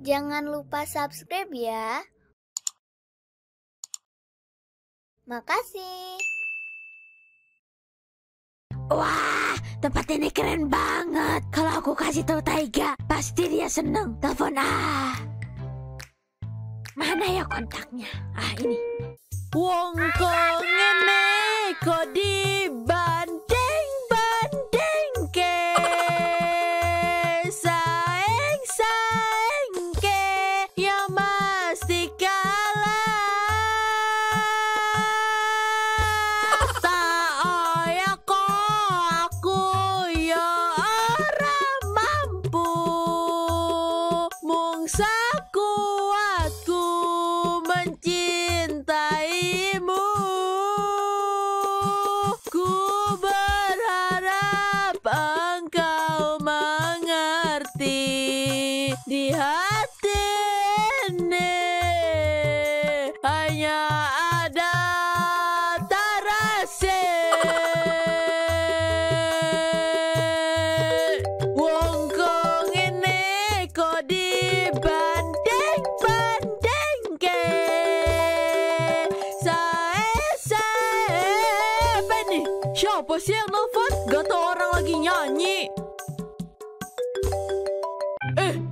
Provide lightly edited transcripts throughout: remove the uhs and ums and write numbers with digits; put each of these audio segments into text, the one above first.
Jangan lupa subscribe ya. Makasih. Wah, tempat ini keren banget. Kalau aku kasih tahu Taiga, pasti dia seneng. Telepon Mana ya kontaknya? Ini. Wong kong ngene kok dibanding-banding ke saing-saing ke yang mesti kalah. Saya kok aku ya orang mampu, mungsa kuatku mencintaimu. Ku berharap engkau mengerti di hati ini hanya ada Tarashi. Wong kong ini kok dibanding-banding ke saya. Apa ini? Siapa sih yang nelfon? Gak tau orang lagi nyanyi.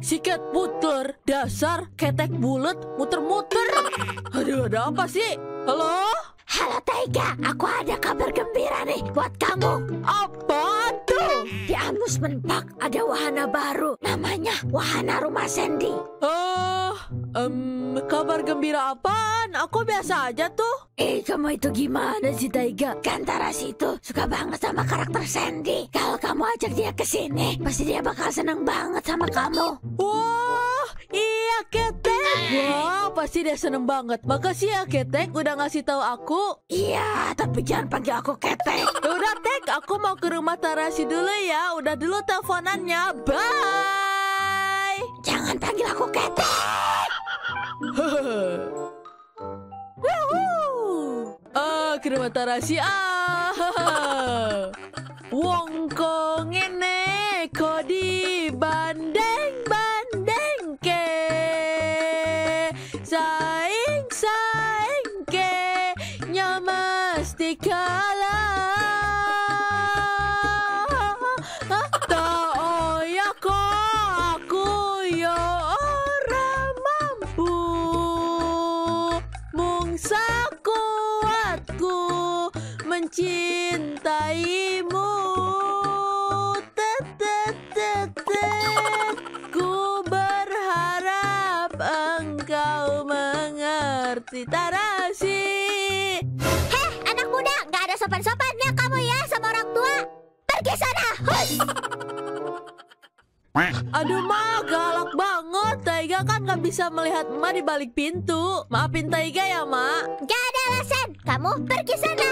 Si Cat Butler, dasar ketek bulat muter-muter. Aduh, ada apa sih? Halo? Halo Taiga, aku ada kabar gembira nih buat kamu. Apa tuh? Di amusement park ada wahana baru, namanya wahana rumah Sandy. Kabar gembira apaan? Aku biasa aja tuh. Kamu itu gimana sih Taiga? Kan Tarashi itu suka banget sama karakter Sandy. Kalau kamu ajak dia ke sini, pasti dia bakal seneng banget sama kamu. Wah, iya ketek. Wah, pasti dia seneng banget. Makasih ya ketek udah ngasih tahu aku. Iya, tapi jangan panggil aku ketek. Udah Tek, aku mau ke rumah Tarashi dulu ya. Udah dulu teleponannya, bye. Jangan panggil aku ketek. Ke rumah Tarashi. Wong kong ini kok dibanding-banding ke saing-saing ke mesti kalah. Tau ya kok aku ya orang mampu, mungsa kuatku mencintaimu. Ku berharap engkau mengerti Tarashi. Sopan-sopannya kamu ya sama orang tua. Pergi sana. Aduh Ma, galak banget. Taiga kan gak bisa melihat Ma di balik pintu. Maafin Taiga ya Ma. Gak ada alasan, kamu pergi sana.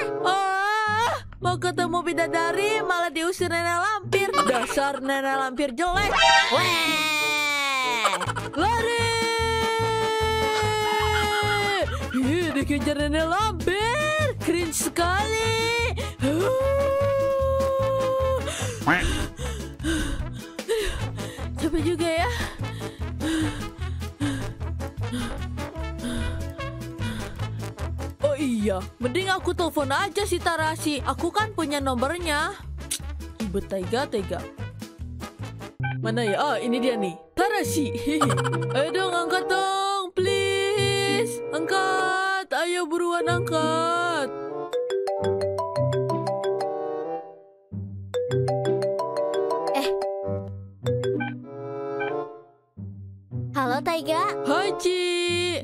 Mau ketemu bidadari malah diusir nenek lampir. Dasar nenek lampir jelek. Lari. Dikejar nenek lampir. Cringe sekali. Coba juga ya. Oh iya, mending aku telepon aja si Tarashi. Aku kan punya nomornya. Ibu Taiga. Mana ya? Oh, ini dia nih, Tarashi. Ayo dong, angkat dong, please. Angkat, ayo buruan angkat. Halo Taiga. Hai Ci,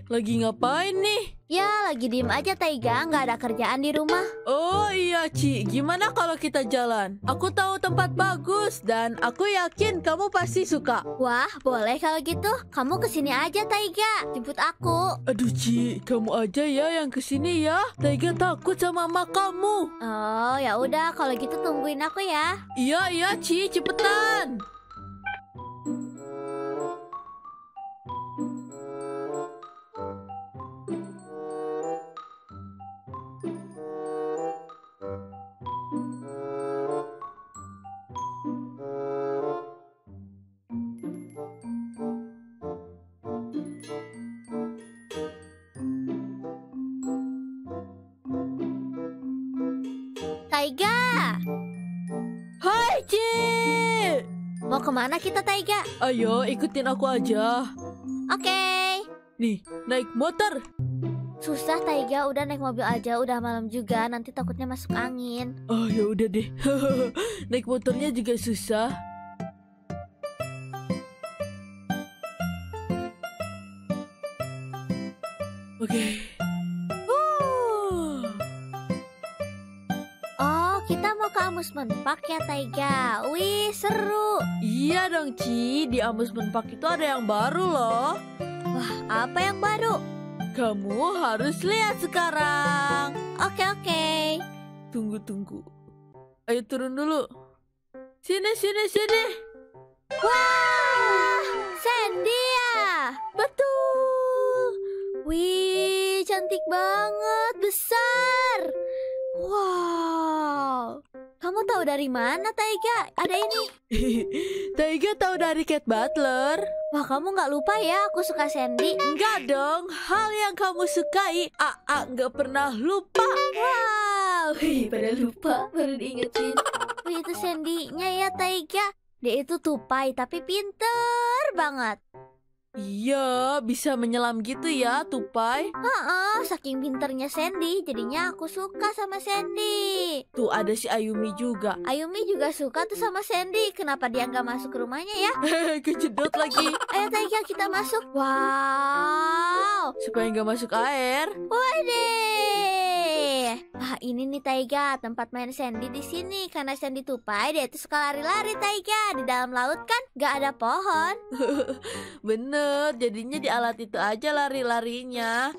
lagi ngapain nih? Ya lagi diem aja Taiga, nggak ada kerjaan di rumah. Oh iya Ci, gimana kalau kita jalan? Aku tahu tempat bagus dan aku yakin kamu pasti suka. Wah boleh kalau gitu, kamu kesini aja Taiga, jemput aku. Aduh Ci, kamu aja ya yang kesini ya. Taiga takut sama mama kamu. Oh ya udah kalau gitu tungguin aku ya. Iya Ci, cepetan. Taiga. Hai, Ci. Mau kemana kita, Taiga? Ayo, ikutin aku aja. Oke. Nih, naik motor. Susah, Taiga. Udah naik mobil aja. Udah malam juga. Nanti takutnya masuk angin. Oh, ya udah deh. Naik motornya juga susah. Oke. Oh, kita mau ke amusement park ya, Taiga. Wih, seru. Iya dong, Ci. Di amusement park itu ada yang baru loh. Wah, apa yang baru? Kamu harus lihat sekarang. Oke. Tunggu. Ayo turun dulu. Sini. Wah, Sandy ya. Betul. Wih, cantik banget, besar. Wow. Kamu tahu dari mana, Taiga? Ada ini. Taiga tahu dari Cat Butler. Wah, kamu nggak lupa ya aku suka Sandy? Enggak dong, hal yang kamu sukai Aa nggak pernah lupa. Wow, pada lupa, baru diingetin. Wih, itu Sandy-nya ya, Taiga. Dia itu tupai tapi pinter banget. Iya, bisa menyelam gitu ya, tupai. Saking pinternya Sandy, jadinya aku suka sama Sandy. Tuh ada si Ayumi juga. Ayumi juga suka tuh sama Sandy. Kenapa dia nggak masuk ke rumahnya ya? Kejedot lagi. Ayo, Taiga, kita masuk. Wow. Supaya nggak masuk air. Waduh. Wah, ini nih, Taiga, tempat main Sandy di sini. Karena Sandy tupai, dia itu suka lari-lari, Taiga. Di dalam laut kan nggak ada pohon. Bener, jadinya di alat itu aja lari-larinya.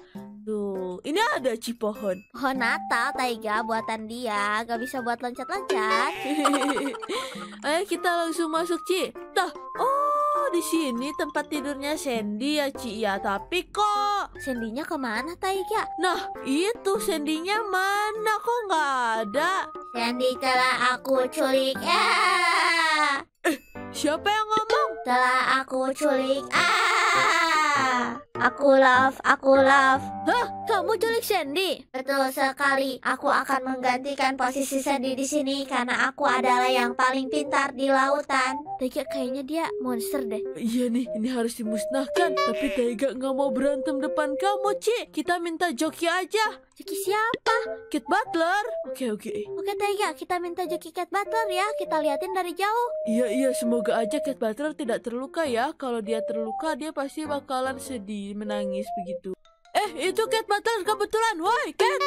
Tuh, ini ada cipohon. Pohon Natal, Taiga, buatan dia. Gak bisa buat loncat-loncat. Ayo kita langsung masuk, Ci. Tuh, oh, di sini tempat tidurnya Sandy ya, Ci. Ya, tapi kok Sandy-nya kemana, Taiga? Nah, itu Sandy-nya mana? Kok gak ada? Sandy telah aku culik. Siapa yang ngomong? Telah aku culik. Aku love. Hah? Kamu culik Sandy? Betul sekali. Aku akan menggantikan posisi Sandy di sini karena aku adalah yang paling pintar di lautan. Taiga kayaknya dia monster deh. Iya nih, ini harus dimusnahkan. Tapi Taiga nggak mau berantem depan kamu, Ci. Kita minta joki aja. Joki siapa? Cat Butler. Oke. Oke, Taiga, kita minta joki Cat Butler ya. Kita liatin dari jauh. Iya, semoga aja Cat Butler tidak terluka ya. Kalau dia terluka, dia pasti bakalan sedih, menangis begitu. Itu Cat Butler kebetulan. Woi, Cat.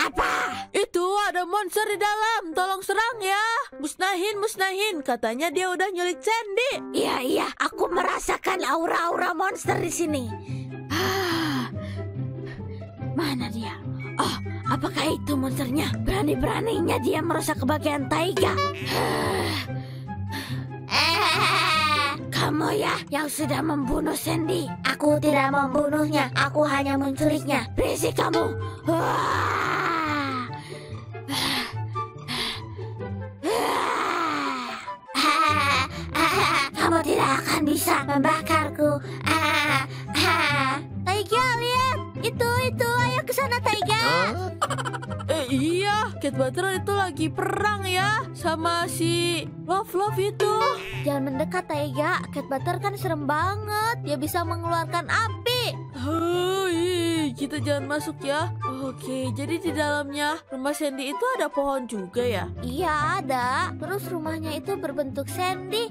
Apa? Itu ada monster di dalam. Tolong serang ya. Musnahin. Katanya dia udah nyulik Sandy. Iya, aku merasakan aura-aura monster di sini. Mana dia? Oh, apakah itu monsternya? Berani-beraninya dia merusak kebahagiaan Taiga. Kamu ya yang sudah membunuh Sandy. Aku tidak membunuhnya, aku hanya menculiknya. Berisik kamu. Kamu tidak akan bisa membakarku. Taiga, lihat. Itu, ayo ke sana, Taiga. Iya, Cat Butler itu lagi perang ya sama si Love-Love itu. Jangan mendekat, Taiga. Cat Butler kan serem banget. Dia bisa mengeluarkan api. Kita jangan masuk ya. Oke, jadi di dalamnya rumah Sandy itu ada pohon juga ya? Iya, ada. Terus rumahnya itu berbentuk Sandy.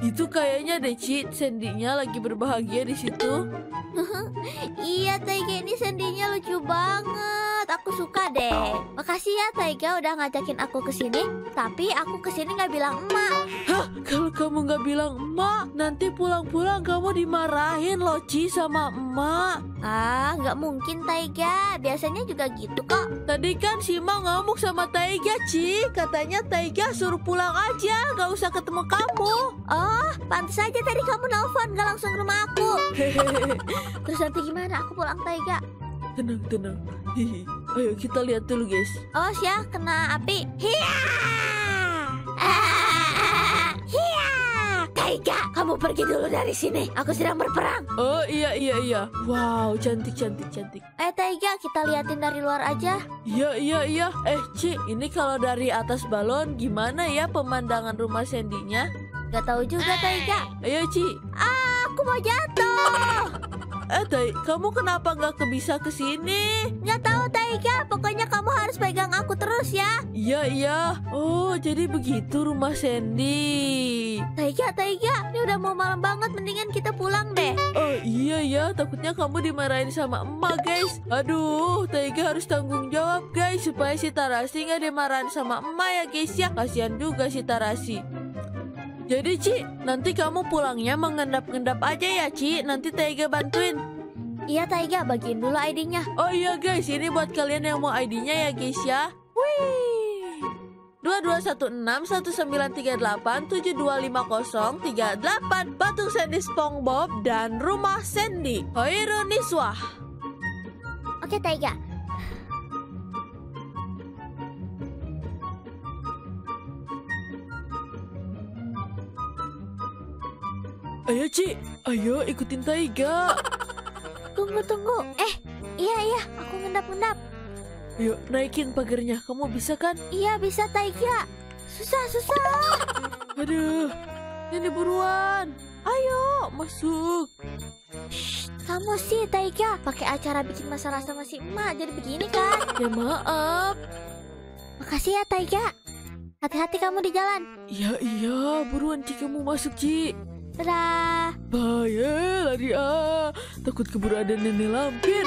Itu kayaknya deh, Ci. Sandy-nya lagi berbahagia di situ. Iya, Taiga, ini Sandy-nya lucu banget. Aku suka deh. Makasih ya, Taiga, udah ngajakin aku ke sini. Tapi aku ke sini nggak bilang emak. Hah? Kalau kamu nggak bilang emak, nanti pulang-pulang kamu dimarahin loh, Ci, sama emak. Nggak mungkin, Taiga. Biasanya juga gitu kok. Tadi kan si emak ngamuk sama Taiga, Ci. Katanya Taiga suruh pulang aja, nggak usah ketemu kamu. Oh, pantas aja tadi kamu nelfon nggak langsung ke rumah aku. Terus nanti gimana aku pulang, Taiga? Tenang. Ayo kita lihat dulu, guys. Oh, ya, kena api. Hiya! Hiya! Taiga, kamu pergi dulu dari sini. Aku sedang berperang. Oh iya. Wow, cantik. Taiga, kita liatin dari luar aja. Iya. Ci, ini kalau dari atas balon gimana ya pemandangan rumah Sandy-nya? Gak tahu juga, Taiga. Ayo, Ci. Aku mau jatuh. Tai, kamu kenapa nggak bisa ke sini? Nggak tahu, Taiga. Pokoknya kamu harus pegang aku terus ya. Iya. Oh, jadi begitu rumah Sandy. Taiga. Ini udah mau malam banget. Mendingan kita pulang deh. Oh, iya. Takutnya kamu dimarahin sama emak, guys. Aduh, Taiga harus tanggung jawab, guys. Supaya si Tarashi nggak dimarahin sama emak ya, guys ya. Kasihan juga si Tarashi. Jadi, Ci, nanti kamu pulangnya mengendap-endap aja ya, Ci. Nanti Taiga bantuin. Iya, Taiga, bagiin dulu ID-nya. Oh iya, guys. Ini buat kalian yang mau ID-nya ya, guys ya. Wih. 22161938725038 Batung Sandy SpongeBob dan rumah Sandy. Hoironiswah. Oke, Taiga. Ayo, Ci. Ayo ikutin Taiga. Tunggu. Iya. Aku ngendap. Yuk, naikin pagarnya. Kamu bisa kan? Iya, bisa, Taiga. Susah. Aduh. Ini buruan. Ayo, masuk. Shh, kamu sih, Taiga. Pakai acara bikin masalah sama si emak. Jadi begini kan? Ya, maaf. Makasih ya, Taiga. Hati-hati kamu di jalan. Iya. Buruan, Ci. Kamu masuk, Ci. Dadah. Bye, lari takut keburu ada nenek lampir.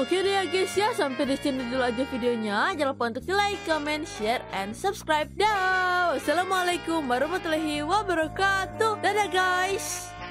Oke deh ya guys ya, sampai di sini dulu aja videonya. Jangan lupa untuk di like, comment, share, and subscribe. Dah. Assalamualaikum warahmatullahi wabarakatuh. Dadah guys.